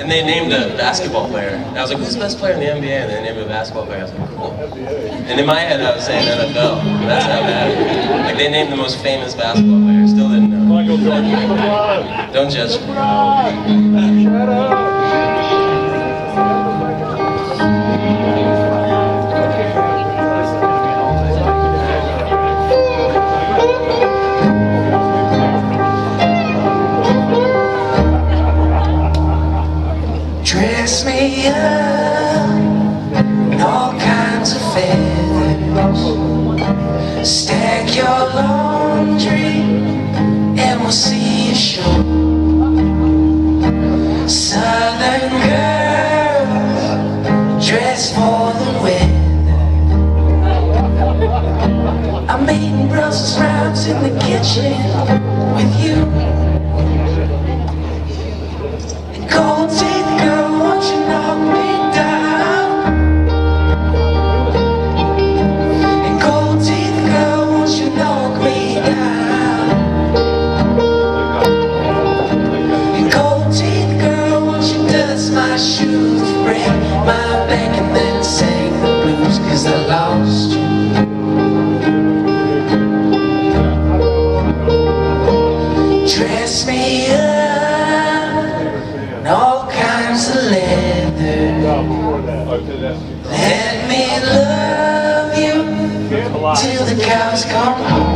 And they named a basketball player. And I was like, who's the best player in the NBA? And they named a basketball player. I was like, cool. And in my head, I was saying NFL. But that's how bad. Like, they named the most famous basketball player. Still didn't know. Michael Jordan. Don't judge me. Shut up. Dress me up in all kinds of feathers. Stack your laundry and we'll see a show. Southern girls dress for the weather. I'm eating Brussels sprouts in the kitchen with you. Dress me up in all kinds of leather. Let me love you till the cows come home.